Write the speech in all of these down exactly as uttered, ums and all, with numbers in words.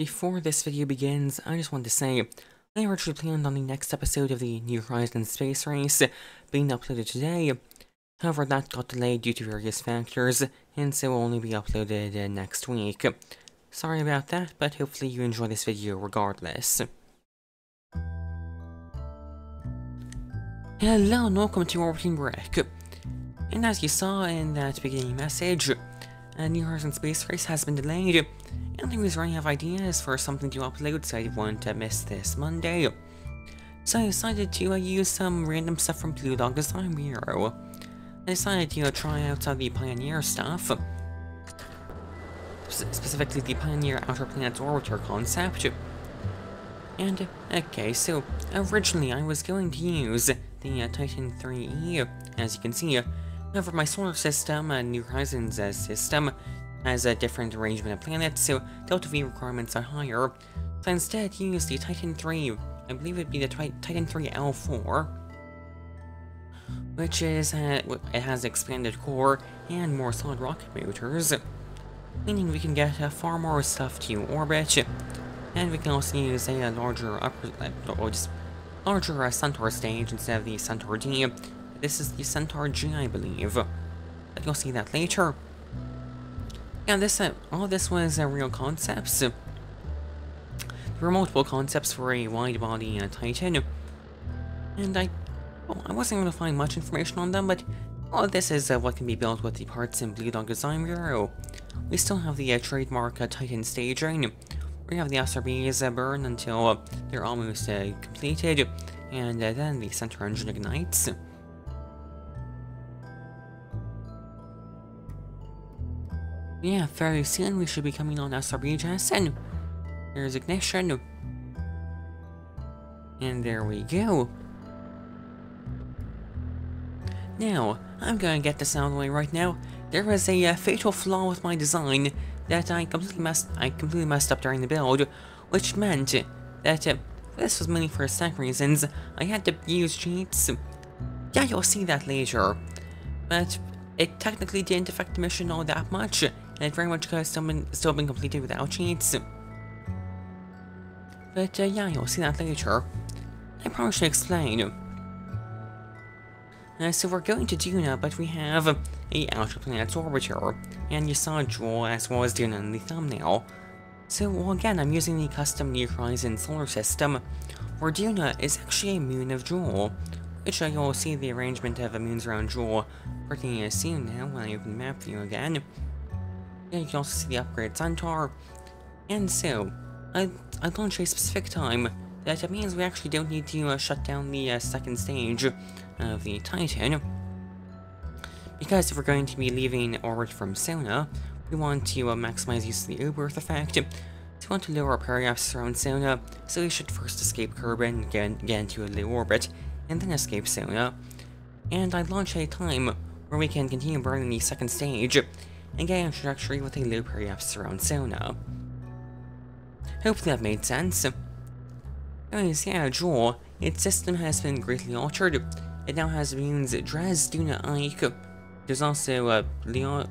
Before this video begins, I just wanted to say, I originally planned on the next episode of the New Horizons Space Race being uploaded today. However, that got delayed due to various factors, and so will only be uploaded uh, next week. Sorry about that, but hopefully you enjoy this video regardless. Hello and welcome to Orbiting Brick. And as you saw in that beginning message, uh, New Horizons Space Race has been delayed, and I was running out of ideas for something to upload, so I didn't want to miss this Monday. So I decided to uh, use some random stuff from Blue Dog Design Bureau. I decided to uh, try out some of the Pioneer stuff, specifically the Pioneer Outer Planets Orbiter concept. And, okay, so originally I was going to use the uh, Titan three E, as you can see. However, my solar system, uh, New Horizons uh, system, has a different arrangement of planets, so Delta V requirements are higher. So I instead used the Titan three, I believe it would be the Titan three L four, which is, uh, it has expanded core and more solid rocket motors, meaning we can get uh, far more stuff to orbit, and we can also use a, a larger upper, uh, or just larger uh, Centaur stage instead of the Centaur G. This is the Centaur G, I believe, but you'll see that later. Yeah, this uh, all this was uh, real concepts. There were multiple concepts for a wide-body uh, Titan, and I, well, I wasn't able to find much information on them, but all of this is uh, what can be built with the parts in Blue Dog Design Bureau. We still have the uh, trademark uh, Titan staging. We have the S R Bs uh, burn until uh, they're almost uh, completed, and uh, then the Centaur engine ignites. Yeah, very soon we should be coming on S R B tests, and there's ignition. And there we go. Now, I'm gonna get this out of the way right now. There was a uh, fatal flaw with my design that I completely messed I completely messed up during the build, which meant that uh, this was mainly for stack reasons. I had to use cheats. Yeah, you'll see that later. But it technically didn't affect the mission all that much, and it very much could have still been, still been completed without cheats. But uh, yeah, you'll see that later. I probably should explain. Uh, so we're going to Duna, but we have a Outer Planets Orbiter, and you saw Jool as well as Duna in the thumbnail. So, well, again, I'm using the custom New Horizons solar system, where Duna is actually a moon of Jool, which uh, you'll see the arrangement of the moons around Jool pretty soon now when I open the map view again. And you can also see the upgrade Centaur. And so, I, I launched a specific time that means we actually don't need to uh, shut down the uh, second stage of the Titan, because if we're going to be leaving orbit from Sona, we want to uh, maximize use of the Oberth effect. So we want to lower our periapsis around Sona, so we should first escape Kerbalism and get, get into a low orbit, and then escape Sona. And I launch a time where we can continue burning the second stage and get an trajectory with a low periapsis around Sona. Hopefully that made sense. Anyways, yeah, Jool, its system has been greatly altered. It now has moons Draz, Duna, Ike. There's also uh, Leoch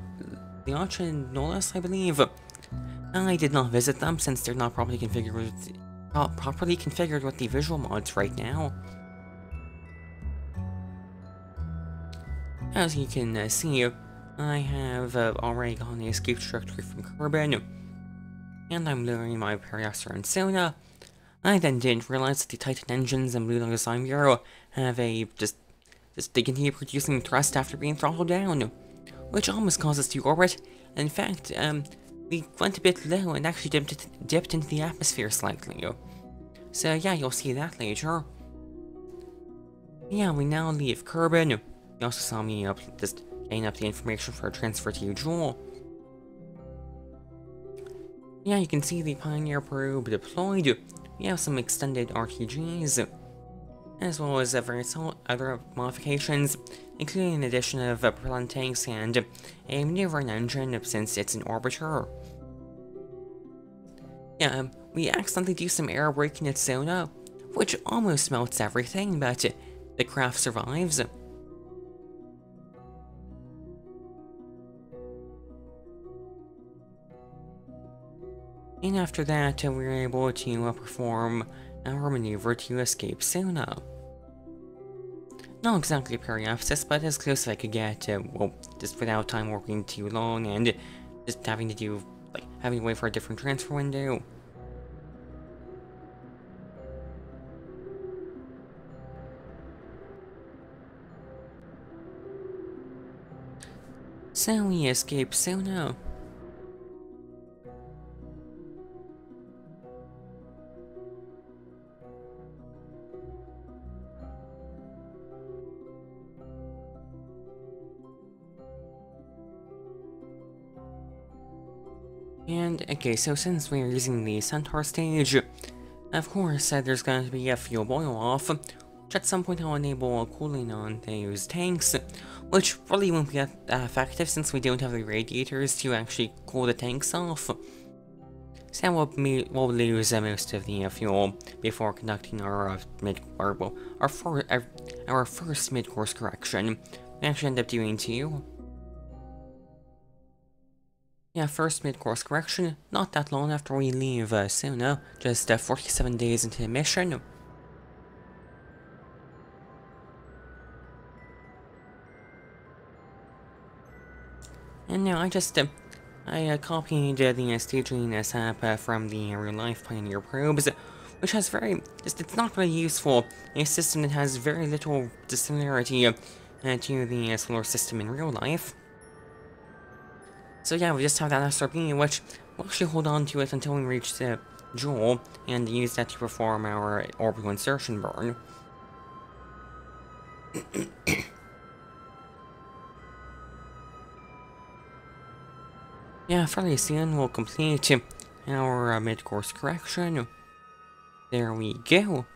and Nolus, I believe. I did not visit them since they're not properly configured with, not properly configured with the visual mods right now. As you can uh, see, I have uh, already gotten the escape trajectory from Kerbin, and I'm lowering my periaster and Sona. I then didn't realize that the Titan engines and Blue Dog Design Bureau have a just, just they continue producing thrust after being throttled down, which almost caused us to orbit. In fact, um, we went a bit low and actually dipped, dipped into the atmosphere slightly. So yeah, you'll see that later. Yeah, we now leave Kerbin. You also saw me up just getting up the information for a transfer to Jool. Yeah, you can see the Pioneer probe deployed. We have some extended R T Gs, as well as uh, various other modifications, including an addition of uh, propellant tanks and a maneuvering engine since it's an orbiter. Yeah, um, we accidentally do some air braking at Sona, which almost melts everything, but the craft survives. and after that we were able to perform our maneuver to escape Suna. Not exactly periapsis, but as close as I could get, uh, well, just without time working too long and just having to do, like, having to wait for a different transfer window. So we escaped Sona. And, okay, so since we're using the Centaur stage, of course uh, there's going to be a fuel boil-off, which at some point I'll enable cooling on those tanks, which really won't be that effective since we don't have the radiators to actually cool the tanks off. So we'll, we'll lose uh, most of the uh, fuel before conducting our uh, mid or, well, our, for uh, our first mid-course correction. We actually end up doing two. Yeah, first mid-course correction, not that long after we leave uh, Sona, just uh, forty-seven days into the mission. And now I just, uh, I uh, copied uh, the uh, staging uh, setup uh, from the uh, real-life Pioneer probes, which has very, just, it's not really useful, a system that has very little dissimilarity uh, to the uh, solar system in real life. So yeah, we just have that S R B, which we'll actually hold on to it until we reach the uh, Jool, and use that to perform our orbital insertion burn. Yeah, fairly soon we'll complete our uh, mid-course correction. There we go.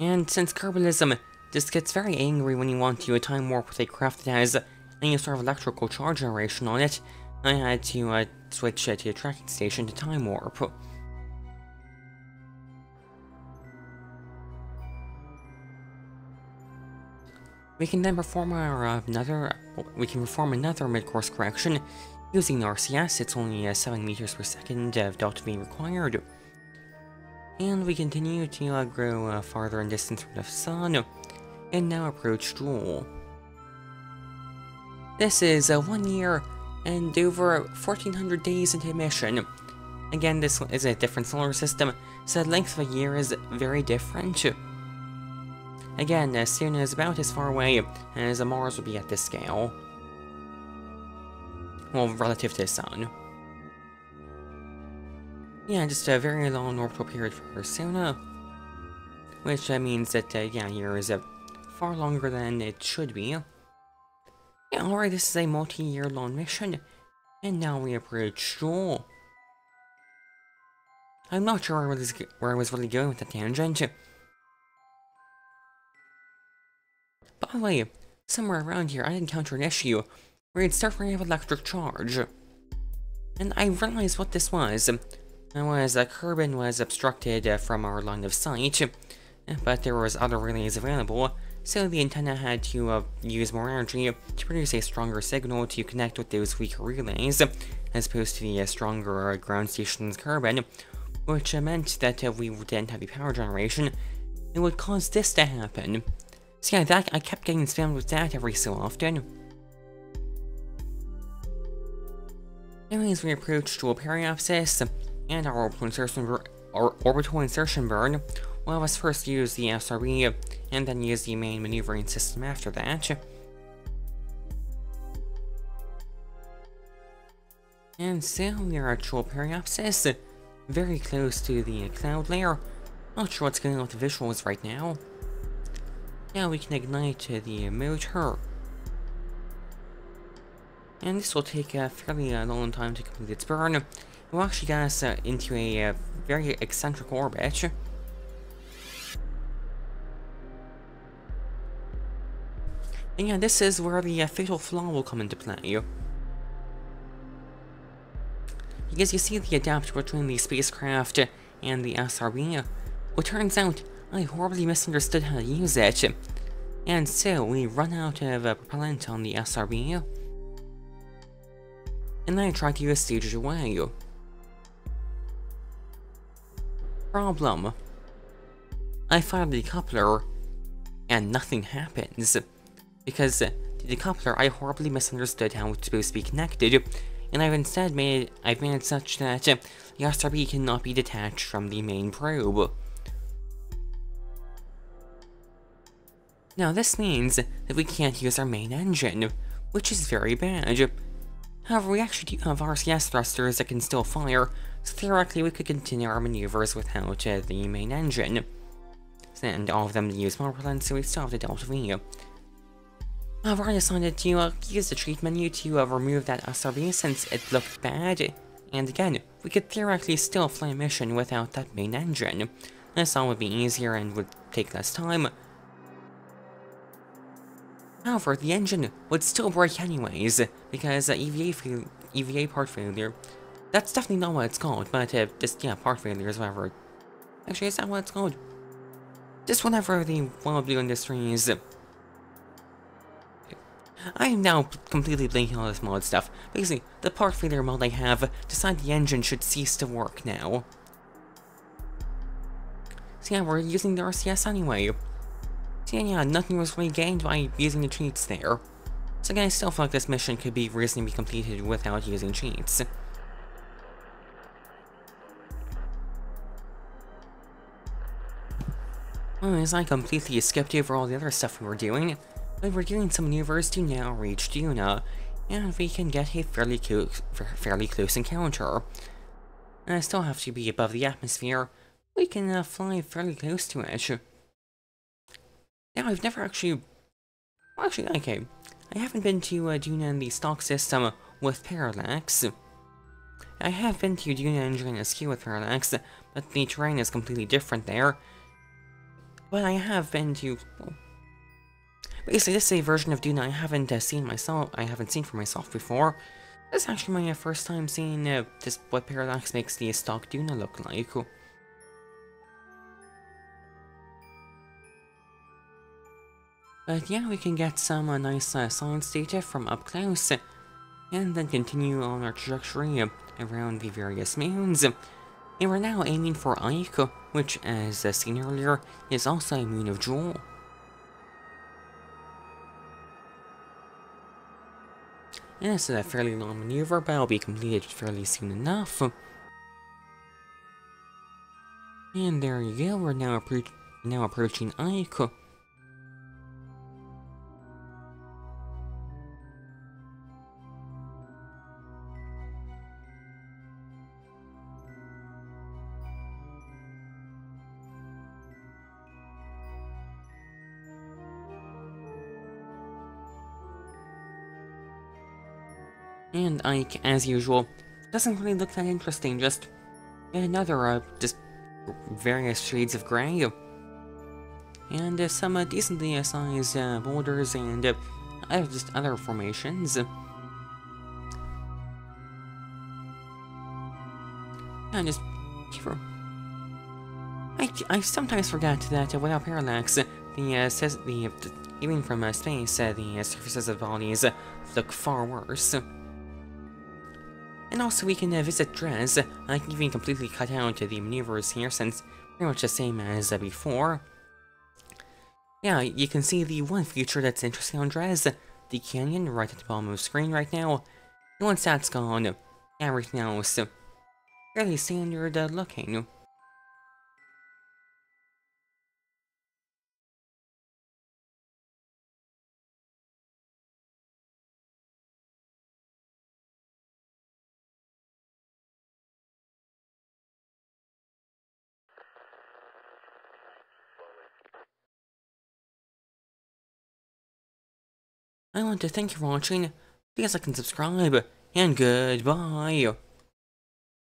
And since Kerbalism just gets very angry when you want to do a time warp with a craft that has any sort of electrical charge generation on it, I had to uh, switch uh, to a tracking station to time warp. We can then perform our uh, another. We can perform another mid-course correction using the R C S. It's only uh, seven meters per second of delta V required, and we continue to uh, grow uh, farther in distance from the sun, and now approach Jool. This is uh, one year and over fourteen hundred days into the mission. Again, this is a different solar system, so the length of a year is very different. Again, uh, Suna is about as far away as uh, Mars would be at this scale. Well, relative to the sun. Yeah, just a very long orbital period for Suna, which uh, means that, uh, yeah, year is uh, far longer than it should be. Yeah, alright, this is a multi-year long mission, and now we approach Jool. I'm not sure where I was, where I was really going with the tangent. By the way, somewhere around here I encounter an issue where it's starting to have electric charge, and I realized what this was. It was that uh, Kerbin was obstructed uh, from our line of sight, but there was other relays available, so the antenna had to uh, use more energy to produce a stronger signal to connect with those weaker relays, as opposed to the uh, stronger uh, ground station's Kerbin, which uh, meant that if uh, we didn't have the power generation, it would cause this to happen. So yeah, that, I kept getting spammed with that every so often. Anyways, we approached dual periapsis, and our orbital insertion, bur our orbital insertion burn will have us first use the S R B, and then use the main maneuvering system after that. And so we are at Jool periapsis, very close to the cloud layer. Not sure what's going on with the visuals right now. Now we can ignite uh, the motor, and this will take a fairly uh, long time to complete its burn. It will actually get us uh, into a uh, very eccentric orbit. And yeah, this is where the uh, fatal flaw will come into play, because you see the adapter between the spacecraft and the S R B. Well, turns out I horribly misunderstood how to use it, and so we run out of uh, propellant on the S R B, and I try to give the stages away. Problem. I fire the decoupler, and nothing happens, because the decoupler I horribly misunderstood how it's supposed to be connected, and I've instead made I've made it such that the R C B cannot be detached from the main probe. Now this means that we can't use our main engine, which is very bad. However, we actually do have R C S thrusters that can still fire, so theoretically we could continue our maneuvers without uh, the main engine. And all of them use more propellant, so we still have the Delta V. However, I decided to uh, use the treat menu to uh, remove that S R V since it looked bad. And again, we could theoretically still fly a mission without that main engine. This all would be easier and would take less time. However, the engine would still break anyways, because uh, E V A, fail E V A part failure. That's definitely not what it's called, but uh, just, yeah, part failure is whatever. Actually, is that what it's called? Just whenever the Wild Blue Industries... I am now completely blanking on this mod stuff. Basically, the part failure mod I have decided the engine should cease to work now. So yeah, we're using the R C S anyway. So yeah, yeah nothing was really gained by using the cheats there. So again, I still feel like this mission could be reasonably completed without using cheats. As I completely skipped over all the other stuff we were doing, but we're doing some maneuvers to now reach Duna, and we can get a fairly close, fairly close encounter. And I still have to be above the atmosphere. We can uh, fly fairly close to it. Now, I've never actually, well, actually, okay, I haven't been to uh, Duna in the stock system with Parallax. I have been to Duna and Jool S Q with Parallax, but the terrain is completely different there. But I have been to, well, basically this is a version of Duna I haven't uh, seen myself, I haven't seen for myself before. This is actually my uh, first time seeing uh, just what Parallax makes the stock Duna look like. But yeah, we can get some uh, nice uh, science data from up close, and then continue on our trajectory uh, around the various moons. And we're now aiming for Ike, which, as uh, seen earlier, is also a moon of Jool. And this is a fairly long maneuver, but it'll be completed fairly soon enough. And there you go, we're now, appro now approaching Ike. And Ike, as usual, doesn't really look that interesting, just another, uh, just various shades of grey. And uh, some uh, decently sized uh, boulders and uh, other, just other formations. And just... I, I sometimes forget that uh, without Parallax, the, uh, says the, the even from uh, space, uh, the uh, surfaces of bodies uh, look far worse. And also we can uh, visit Dres. I can even completely cut out uh, the maneuvers here since pretty much the same as uh, before. Yeah, you can see the one feature that's interesting on Dres, the canyon right at the bottom of the screen right now. And once that's gone, everything else fairly standard uh, looking. I want to thank you for watching. Please like and subscribe, and goodbye!